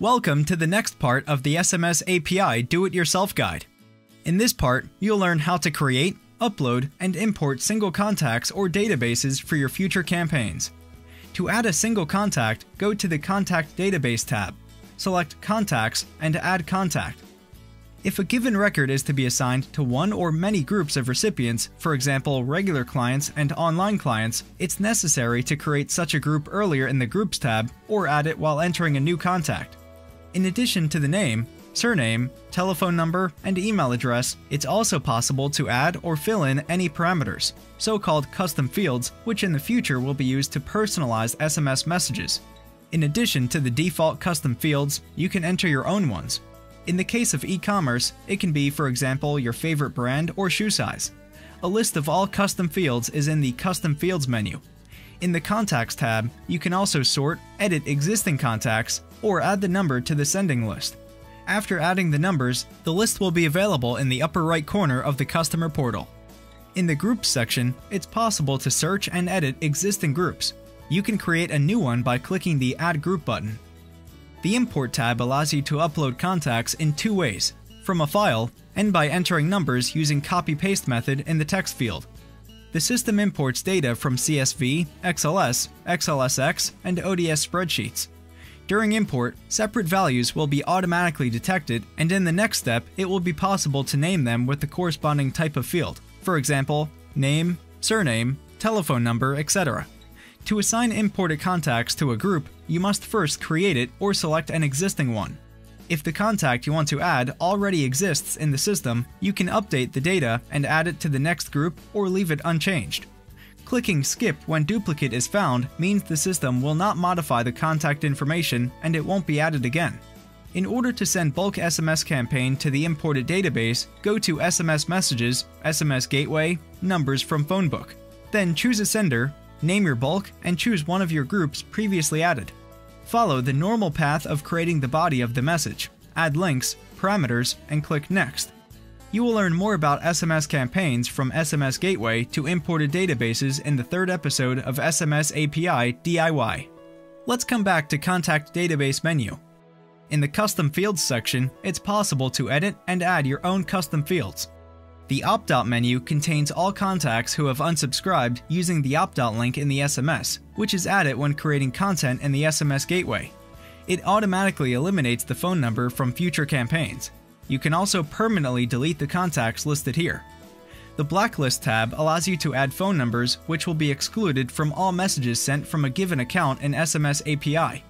Welcome to the next part of the SMS API Do-It-Yourself Guide. In this part, you'll learn how to create, upload, and import single contacts or databases for your future campaigns. To add a single contact, go to the Contact Database tab, select Contacts, and Add Contact. If a given record is to be assigned to one or many groups of recipients, for example regular clients and online clients, it's necessary to create such a group earlier in the Groups tab or add it while entering a new contact. In addition to the name, surname, telephone number, and email address, it's also possible to add or fill in any parameters, so-called custom fields, which in the future will be used to personalize SMS messages. In addition to the default custom fields, you can enter your own ones. In the case of e-commerce, it can be, for example, your favorite brand or shoe size. A list of all custom fields is in the Custom Fields menu. In the Contacts tab, you can also sort, edit existing contacts, or add the number to the sending list. After adding the numbers, the list will be available in the upper right corner of the customer portal. In the Groups section, it's possible to search and edit existing groups. You can create a new one by clicking the Add Group button. The Import tab allows you to upload contacts in two ways, from a file and by entering numbers using copy-paste method in the text field. The system imports data from CSV, XLS, XLSX, and ODS spreadsheets. During import, separate values will be automatically detected, and in the next step, it will be possible to name them with the corresponding type of field, for example, name, surname, telephone number, etc. To assign imported contacts to a group, you must first create it or select an existing one. If the contact you want to add already exists in the system, you can update the data and add it to the next group or leave it unchanged. Clicking Skip when duplicate is found means the system will not modify the contact information and it won't be added again. In order to send bulk SMS campaign to the imported database, go to SMS Messages, SMS Gateway, Numbers from Phone Book. Then choose a sender, name your bulk, and choose one of your groups previously added. Follow the normal path of creating the body of the message, add links, parameters, and click Next. You will learn more about SMS campaigns from SMS Gateway to imported databases in the third episode of SMS API DIY. Let's come back to Contact Database menu. In the Custom Fields section, it's possible to edit and add your own custom fields. The opt-out menu contains all contacts who have unsubscribed using the opt-out link in the SMS, which is added when creating content in the SMS Gateway. It automatically eliminates the phone number from future campaigns. You can also permanently delete the contacts listed here. The Blacklist tab allows you to add phone numbers which will be excluded from all messages sent from a given account in SMS API.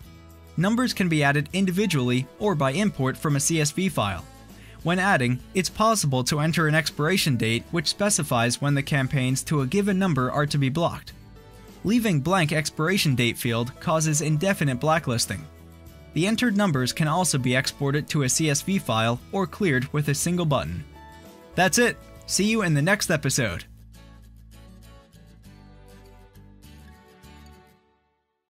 Numbers can be added individually or by import from a CSV file. When adding, it's possible to enter an expiration date which specifies when the campaigns to a given number are to be blocked. Leaving blank expiration date field causes indefinite blacklisting. The entered numbers can also be exported to a CSV file or cleared with a single button. That's it! See you in the next episode!